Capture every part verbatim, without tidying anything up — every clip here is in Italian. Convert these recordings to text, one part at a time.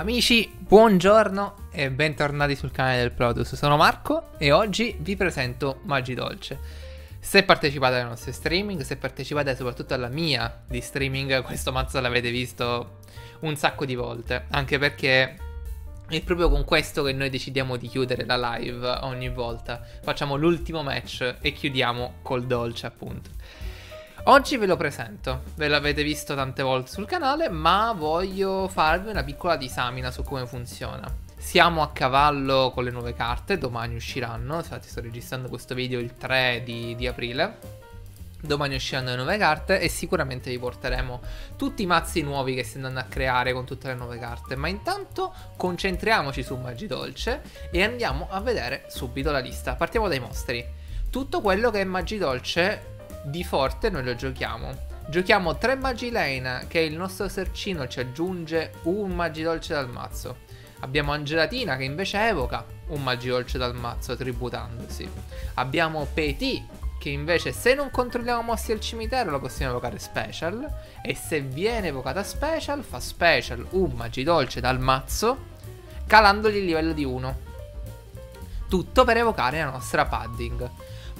Amici, buongiorno e bentornati sul canale del Produce, sono Marco e oggi vi presento Magidolce. Se partecipate ai nostri streaming, se partecipate soprattutto alla mia di streaming, questo mazzo l'avete visto un sacco di volte, anche perché è proprio con questo che noi decidiamo di chiudere la live ogni volta. Facciamo l'ultimo match e chiudiamo col dolce, appunto. Oggi ve lo presento, ve l'avete visto tante volte sul canale, ma voglio farvi una piccola disamina su come funziona. Siamo a cavallo con le nuove carte, domani usciranno, infatti sto registrando questo video il tre di, di aprile. Domani usciranno le nuove carte e sicuramente vi porteremo tutti i mazzi nuovi che si andranno a creare con tutte le nuove carte. Ma intanto concentriamoci su Magidolce e andiamo a vedere subito la lista. Partiamo dai mostri. Tutto quello che è Magidolce di forte noi lo giochiamo. Giochiamo tre Magilena, che il nostro sercino ci aggiunge un Magidolce dal mazzo. Abbiamo Angelatina, che invece evoca un Magidolce dal mazzo tributandosi. Abbiamo Petit, che invece se non controlliamo mossi al cimitero la possiamo evocare special, e se viene evocata special fa special un Magidolce dal mazzo calandogli il livello di uno. Tutto per evocare la nostra Padding.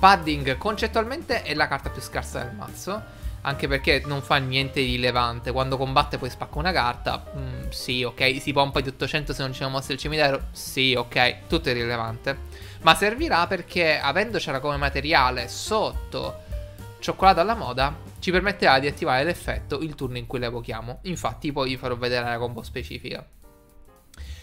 Padding concettualmente è la carta più scarsa del mazzo, anche perché non fa niente di rilevante. Quando combatte poi spacca una carta, mm, sì ok, si pompa di ottocento se non ci mossa il cimitero, sì ok, tutto è irrilevante. Ma servirà perché avendocela come materiale sotto Cioccolato alla Moda ci permetterà di attivare l'effetto il turno in cui la evochiamo. Infatti poi vi farò vedere la combo specifica.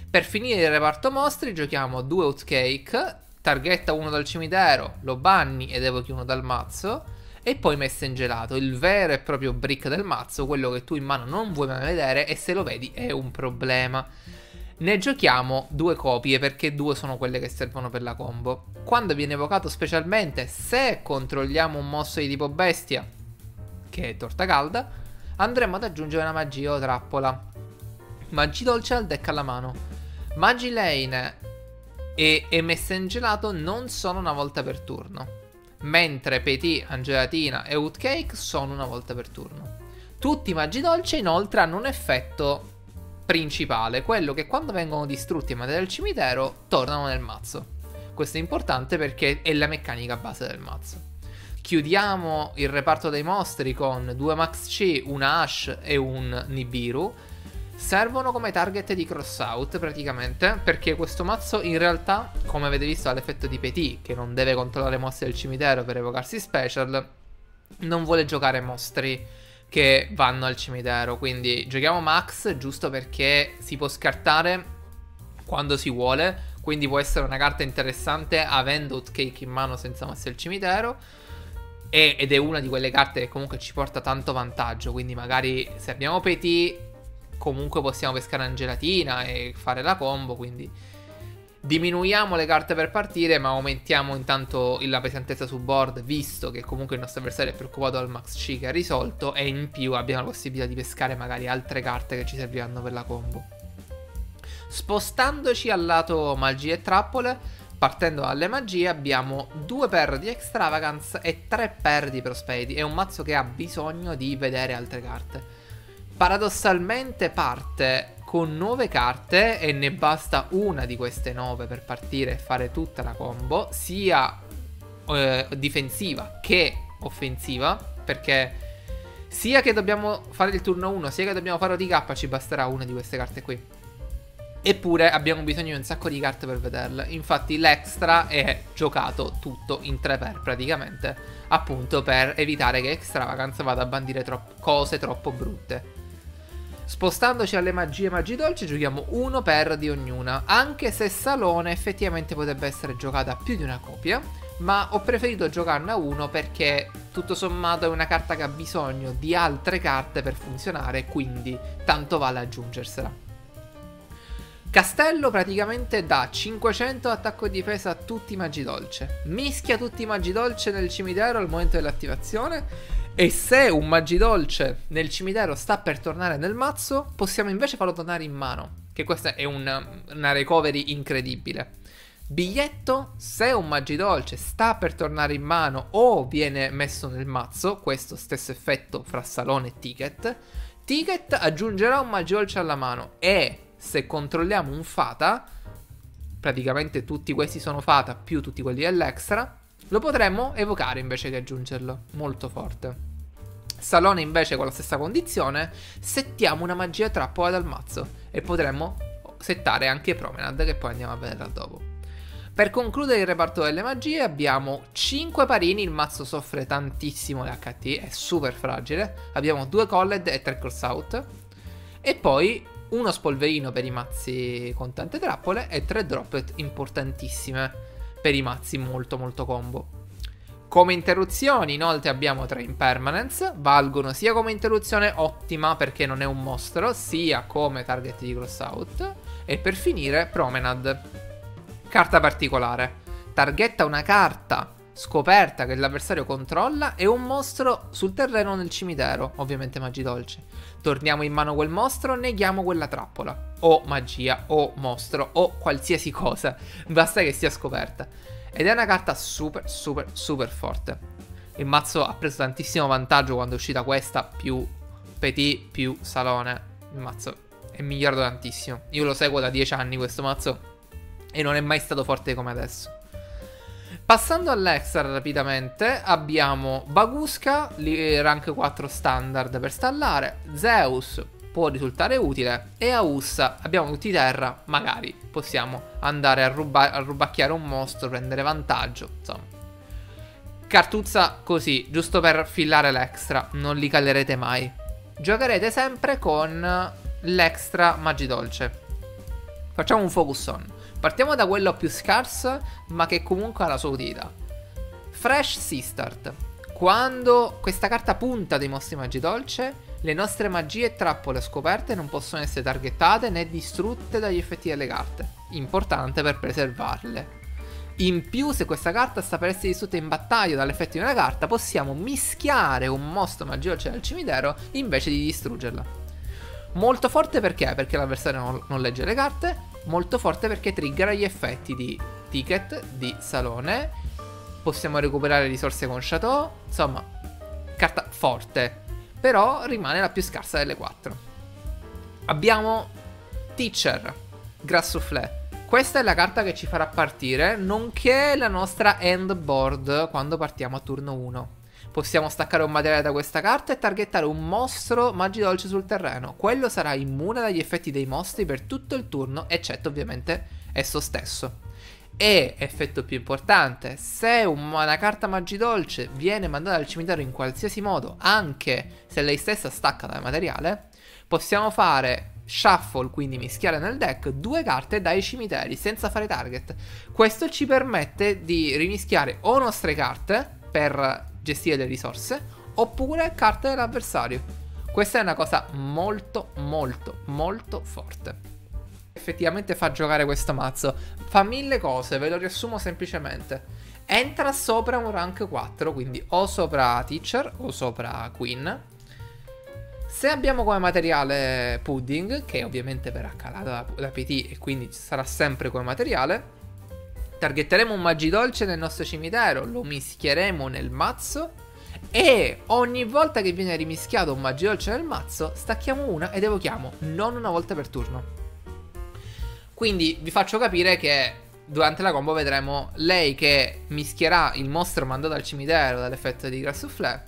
Per finire il reparto mostri giochiamo due Outcake, targhetta uno dal cimitero, lo banni ed evochi uno dal mazzo, e poi Messa in Gelato, il vero e proprio brick del mazzo, quello che tu in mano non vuoi mai vedere e se lo vedi è un problema. Ne giochiamo due copie perché due sono quelle che servono per la combo. Quando viene evocato specialmente, se controlliamo un mosso di tipo bestia, che è Torta Calda, andremo ad aggiungere una magia o trappola. Magidolce al deck alla mano. Magilane e, e Messa in Gelato non sono una volta per turno, mentre Petit, Angelatina e Outcake sono una volta per turno. Tutti i Magidolce inoltre hanno un effetto principale, quello che quando vengono distrutti in materia del cimitero tornano nel mazzo. Questo è importante perché è la meccanica base del mazzo. Chiudiamo il reparto dei mostri con due Max C, una Ash e un Nibiru. Servono come target di cross out praticamente, perché questo mazzo in realtà, come avete visto dall'effetto di Petit, che non deve controllare mosse del cimitero per evocarsi special, non vuole giocare mostri che vanno al cimitero. Quindi giochiamo Max giusto perché si può scartare quando si vuole, quindi può essere una carta interessante avendo Outcake in mano senza mosse del cimitero, e, ed è una di quelle carte che comunque ci porta tanto vantaggio. Quindi magari se abbiamo Petit comunque possiamo pescare Angelatina e fare la combo, quindi diminuiamo le carte per partire ma aumentiamo intanto la pesantezza su board, visto che comunque il nostro avversario è preoccupato dal Max C che ha risolto, e in più abbiamo la possibilità di pescare magari altre carte che ci serviranno per la combo. Spostandoci al lato magie e trappole, partendo dalle magie, abbiamo due per di Extravagance e tre per di Prosperity. È un mazzo che ha bisogno di vedere altre carte. Paradossalmente parte con nove carte e ne basta una di queste nove per partire e fare tutta la combo, sia eh, difensiva che offensiva, perché sia che dobbiamo fare il turno uno sia che dobbiamo fare O D K ci basterà una di queste carte qui. Eppure abbiamo bisogno di un sacco di carte per vederle, infatti l'extra è giocato tutto in tre per praticamente, appunto per evitare che Extravagance vada a bandire tro- cose troppo brutte. Spostandoci alle magie e Magidolce giochiamo uno per di ognuna, anche se Salone effettivamente potrebbe essere giocata più di una copia, ma ho preferito giocarne uno perché tutto sommato è una carta che ha bisogno di altre carte per funzionare, quindi tanto vale aggiungersela. Castello praticamente dà cinquecento attacco e difesa a tutti i Magidolce, mischia tutti i Magidolce nel cimitero al momento dell'attivazione, e se un Magidolce nel cimitero sta per tornare nel mazzo possiamo invece farlo tornare in mano, che questa è un, una recovery incredibile. Biglietto, se un Magidolce sta per tornare in mano o viene messo nel mazzo, questo stesso effetto fra Salone e Ticket, Ticket aggiungerà un Magidolce alla mano e se controlliamo un fata, praticamente tutti questi sono fata più tutti quelli dell'extra, lo potremmo evocare invece che aggiungerlo. Molto forte. Salone invece con la stessa condizione, settiamo una magia trappola dal mazzo e potremmo settare anche Promenade, che poi andiamo a vedere dopo. Per concludere il reparto delle magie abbiamo cinque parini, il mazzo soffre tantissimo di acca ti, è super fragile, abbiamo due Colled e tre Cross Out, e poi uno spolverino per i mazzi con tante trappole e tre Droplet importantissime per i mazzi molto molto combo. Come interruzioni inoltre abbiamo tre Impermanence, valgono sia come interruzione ottima perché non è un mostro, sia come target di Cross Out, e per finire Promenade, carta particolare, targetta una carta scoperta che l'avversario controlla e un mostro sul terreno o nel cimitero, ovviamente magi dolci, torniamo in mano quel mostro, neghiamo quella trappola, o magia o mostro o qualsiasi cosa, basta che sia scoperta. Ed è una carta super super super forte. Il mazzo ha preso tantissimo vantaggio quando è uscita questa, più Petit più Salone. Il mazzo è migliorato tantissimo. Io lo seguo da dieci anni questo mazzo e non è mai stato forte come adesso. Passando all'extra rapidamente, abbiamo Baguska, rank quattro standard per stallare, Zeus può risultare utile, e Aussa, abbiamo tutti terra, magari possiamo andare a, ruba a rubacchiare un mostro, prendere vantaggio, insomma. Cartuzza così, giusto per fillare l'extra, non li calerete mai. Giocherete sempre con l'extra Magi Dolce. Facciamo un focus on. Partiamo da quello più scarso, ma che comunque ha la sua utilità. Fresh Seastart. Quando questa carta punta dei mostri Magi Dolce, le nostre magie e trappole scoperte non possono essere targettate né distrutte dagli effetti delle carte. Importante per preservarle. In più, se questa carta sta per essere distrutta in battaglia dall'effetto di una carta, possiamo mischiare un mostro magia dolce del cimitero invece di distruggerla. Molto forte perché? Perché l'avversario non, non legge le carte. Molto forte perché triggera gli effetti di ticket, di salone. Possiamo recuperare risorse con Chateau. Insomma, carta forte. Però rimane la più scarsa delle quattro. Abbiamo Teacher, Grass Soufflé. Questa è la carta che ci farà partire, nonché la nostra end board quando partiamo a turno uno. Possiamo staccare un materiale da questa carta e targettare un mostro magi dolce sul terreno. Quello sarà immune dagli effetti dei mostri per tutto il turno, eccetto ovviamente esso stesso. E, effetto più importante, se una carta magidolce viene mandata al cimitero in qualsiasi modo, anche se lei stessa stacca dal materiale, possiamo fare shuffle, quindi mischiare nel deck, due carte dai cimiteri senza fare target. Questo ci permette di rimischiare o nostre carte per gestire le risorse, oppure carte dell'avversario. Questa è una cosa molto molto molto forte. Effettivamente fa giocare questo mazzo, fa mille cose, ve lo riassumo semplicemente. Entra sopra un rank quattro, quindi o sopra Teacher o sopra Queen. Se abbiamo come materiale Pudding, che ovviamente verrà calata da P T e quindi sarà sempre come materiale, targetteremo un magidolce nel nostro cimitero, lo mischieremo nel mazzo e ogni volta che viene rimischiato un magidolce nel mazzo stacchiamo una ed evochiamo, non una volta per turno. Quindi vi faccio capire che durante la combo vedremo lei che mischierà il mostro mandato al cimitero dall'effetto di Grass Soufflé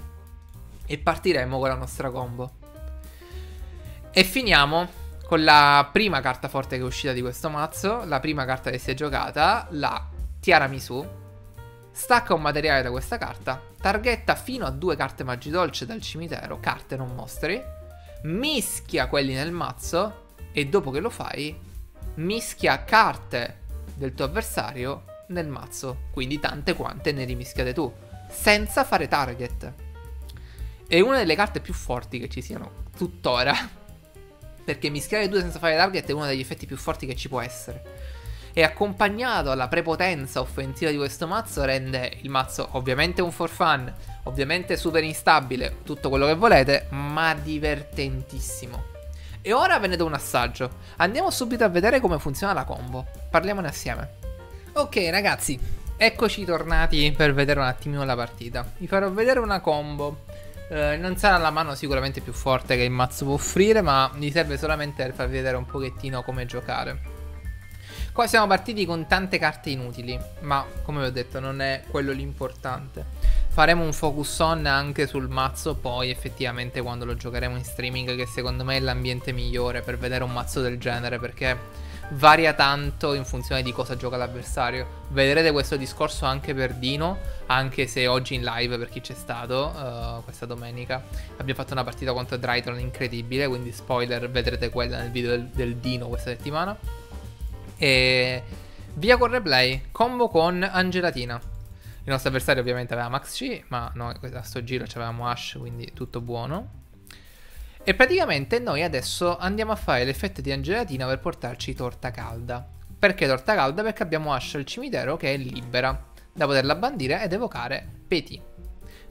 e partiremo con la nostra combo. E finiamo con la prima carta forte che è uscita di questo mazzo, la prima carta che si è giocata, la Tiramisu. Stacca un materiale da questa carta, targetta fino a due carte magidolce dal cimitero, carte non mostri, mischia quelli nel mazzo e dopo che lo fai mischia carte del tuo avversario nel mazzo, quindi tante quante ne rimischiate tu, senza fare target. È una delle carte più forti che ci siano tuttora, perché mischiare due senza fare target è uno degli effetti più forti che ci può essere. E accompagnato alla prepotenza offensiva di questo mazzo rende il mazzo ovviamente un for fun, ovviamente super instabile, tutto quello che volete, ma divertentissimo. E ora ve ne do un assaggio. Andiamo subito a vedere come funziona la combo. Parliamone assieme. Ok ragazzi, eccoci tornati per vedere un attimino la partita. Vi farò vedere una combo Eh, non sarà la mano sicuramente più forte che il mazzo può offrire, ma mi serve solamente per farvi vedere un pochettino come giocare. Qua siamo partiti con tante carte inutili, ma come vi ho detto non è quello l'importante. Faremo un focus on anche sul mazzo poi effettivamente quando lo giocheremo in streaming, che secondo me è l'ambiente migliore per vedere un mazzo del genere, perché varia tanto in funzione di cosa gioca l'avversario. Vedrete questo discorso anche per Dino, anche se oggi in live, per chi c'è stato uh, questa domenica, abbiamo fatto una partita contro Drytron incredibile, quindi spoiler, vedrete quella nel video del, del Dino questa settimana. E via con replay, combo con Angelatina. Il nostro avversario ovviamente aveva Max C, ma noi a sto giro avevamo Ash, quindi tutto buono. E praticamente noi adesso andiamo a fare l'effetto di Angelatina per portarci torta calda. Perché torta calda? Perché abbiamo Ash al cimitero che è libera da poterla bandire ed evocare Petit.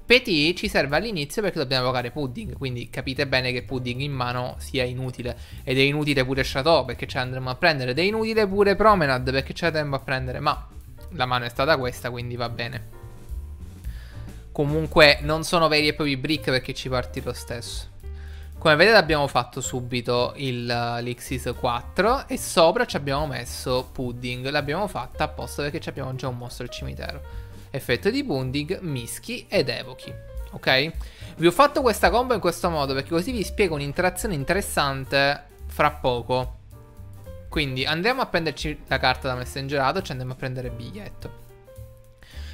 Petit ci serve all'inizio perché dobbiamo evocare Pudding, quindi capite bene che Pudding in mano sia inutile. Ed è inutile pure Chateau perché ce l'andremo a prendere, ed è inutile pure Promenade perché ce l'andremo a prendere, ma la mano è stata questa, quindi va bene. Comunque non sono veri e propri brick perché ci parti lo stesso. Come vedete abbiamo fatto subito l'Ixis quattro e sopra ci abbiamo messo Pudding. L'abbiamo fatta apposta perché ci abbiamo già un mostro al cimitero. Effetto di Pudding, mischi ed evochi. Ok? Vi ho fatto questa combo in questo modo perché così vi spiego un'interazione interessante fra poco. Quindi andiamo a prenderci la carta da messengerato, ci andiamo a prendere biglietto.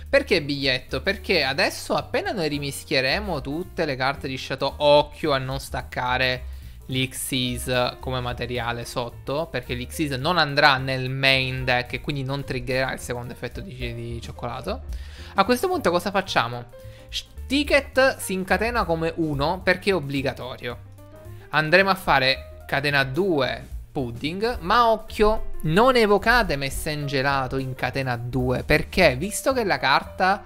Perché biglietto? Perché adesso appena noi rimischieremo tutte le carte di Chateau, occhio a non staccare l'Ixis come materiale sotto, perché l'Ixis non andrà nel main deck e quindi non triggerà il secondo effetto di, di cioccolato. A questo punto cosa facciamo? Ticket si incatena come uno perché è obbligatorio. Andremo a fare catena due Pudding, ma occhio, non evocate Messengerato in catena due, perché visto che la carta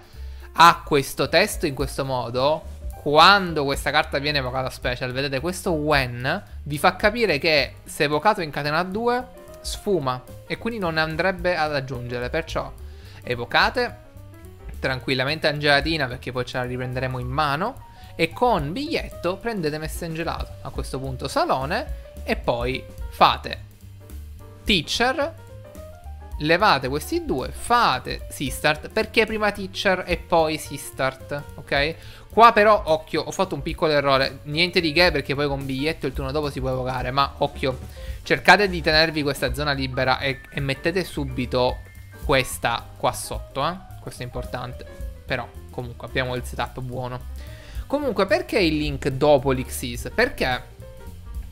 ha questo testo in questo modo, quando questa carta viene evocata special, vedete questo when, vi fa capire che se evocato in catena due sfuma e quindi non andrebbe ad aggiungere. Perciò evocate tranquillamente Angelatina perché poi ce la riprenderemo in mano, e con biglietto prendete Messengerato. A questo punto salone, e poi fate teacher, levate questi due, fate Sistart, perché prima teacher e poi Sistart, ok? Qua però, occhio, ho fatto un piccolo errore, niente di che perché poi con biglietto il turno dopo si può evocare, ma occhio, cercate di tenervi questa zona libera e, e mettete subito questa qua sotto, eh? Questo è importante, però comunque abbiamo il setup buono. Comunque, perché il link dopo l'Ixis? Perché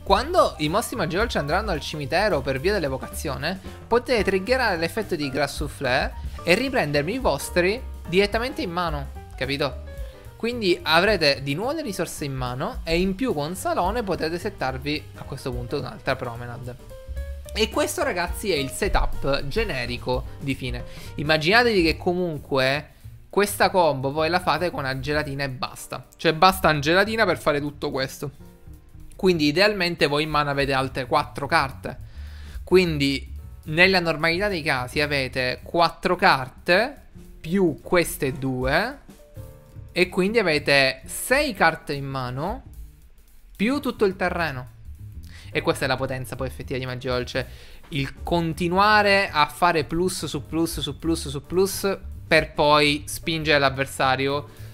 quando i mostri Magical ci andranno al cimitero per via dell'evocazione, potete triggerare l'effetto di Grass Soufflé e riprendermi i vostri direttamente in mano, capito? Quindi avrete di nuovo le risorse in mano e in più con Salone potrete settarvi a questo punto un'altra Promenade. E questo, ragazzi, è il setup generico di fine. Immaginatevi che comunque questa combo voi la fate con Angelatina e basta. Cioè basta Angelatina per fare tutto questo. Quindi idealmente voi in mano avete altre quattro carte. Quindi nella normalità dei casi avete quattro carte più queste due, e quindi avete sei carte in mano più tutto il terreno. E questa è la potenza poi effettiva di Magia Dolce. Il continuare a fare plus su plus su plus su plus per poi spingere l'avversario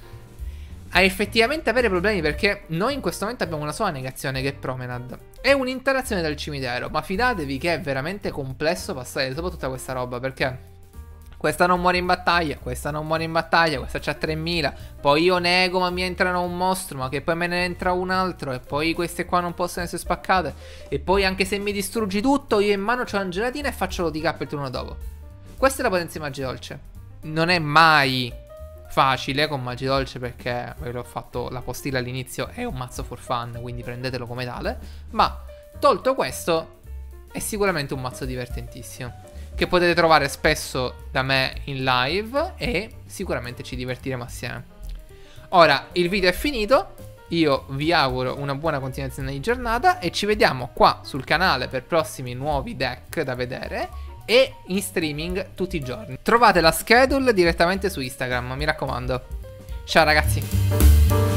a effettivamente avere problemi, perché noi in questo momento abbiamo una sola negazione che è Promenade. È un'interazione dal cimitero, ma fidatevi che è veramente complesso passare sopra tutta questa roba, perché questa non muore in battaglia, questa non muore in battaglia, questa c'ha tremila, poi io nego ma mi entrano un mostro, ma che poi me ne entra un altro, e poi queste qua non possono essere spaccate, e poi anche se mi distruggi tutto io in mano c'ho Angelatina e faccio l'O D K il turno dopo. Questa è la potenza di Magia Dolce. Non è mai facile con Magia Dolce perché ve l'ho fatto la postilla all'inizio, è un mazzo for fun, quindi prendetelo come tale, ma tolto questo è sicuramente un mazzo divertentissimo, che potete trovare spesso da me in live e sicuramente ci divertiremo assieme. Ora il video è finito, io vi auguro una buona continuazione di giornata e ci vediamo qua sul canale per prossimi nuovi deck da vedere e in streaming tutti i giorni. Trovate la schedule direttamente su Instagram, mi raccomando. Ciao ragazzi.